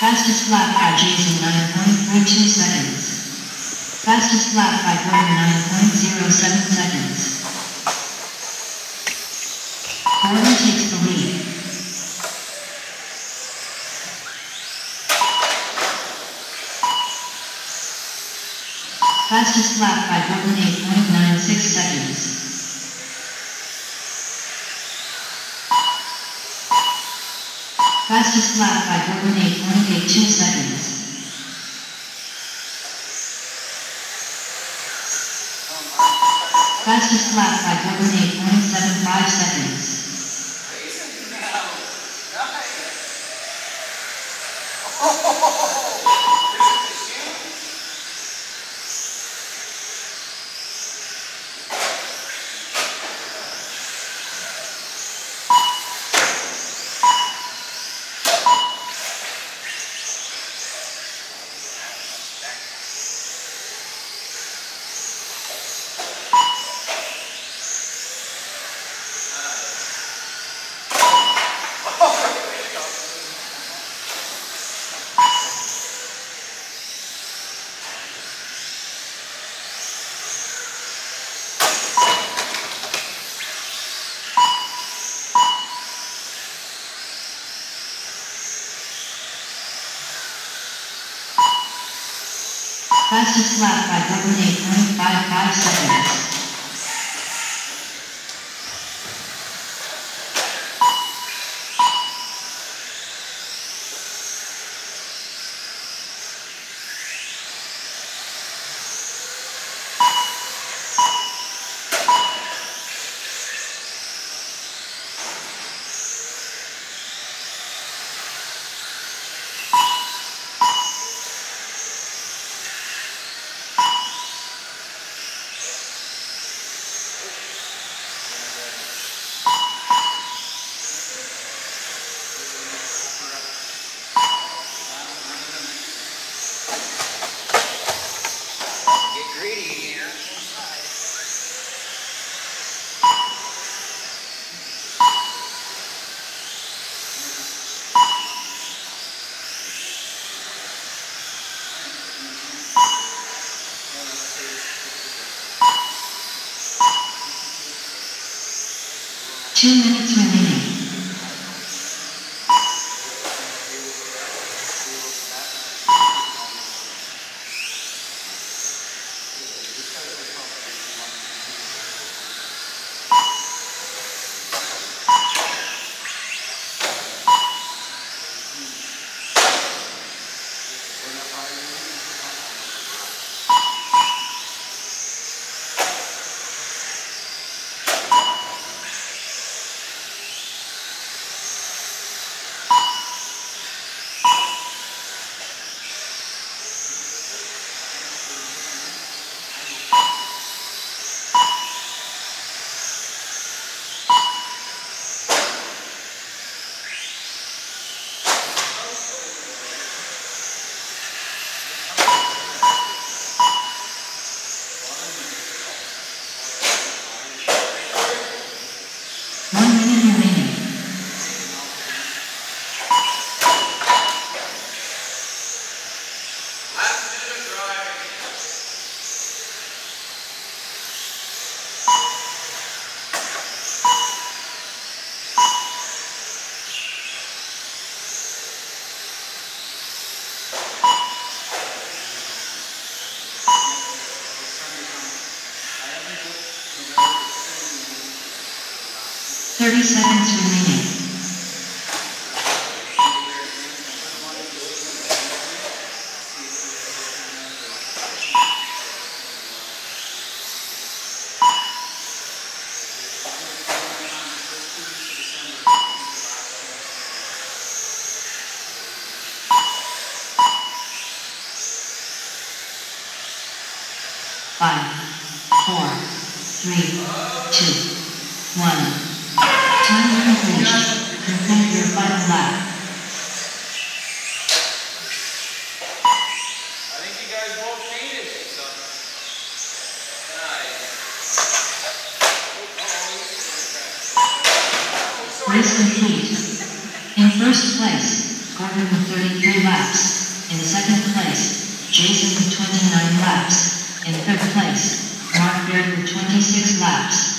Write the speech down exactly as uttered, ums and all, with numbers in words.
Fastest lap by Jason nine point four two seconds. Fastest lap by Gordon nine point zero seven seconds. Gordon takes the lead. Fastest lap by Gordon eight point nine six seconds. Fastest lap by Gordon eight point eight two seconds. Fastest lap by Gordon eight point seven five seconds. Fastest lap by Gordon eight point five five seconds. Two minutes remaining. thirty seconds remaining. Five, four, three, two, one. Time to completion. Complete your final lap. Race complete. In first place, four hundred thirty-three laps. In second place, Jason with twenty-nine laps. In third place, Mark Beard with twenty-six laps.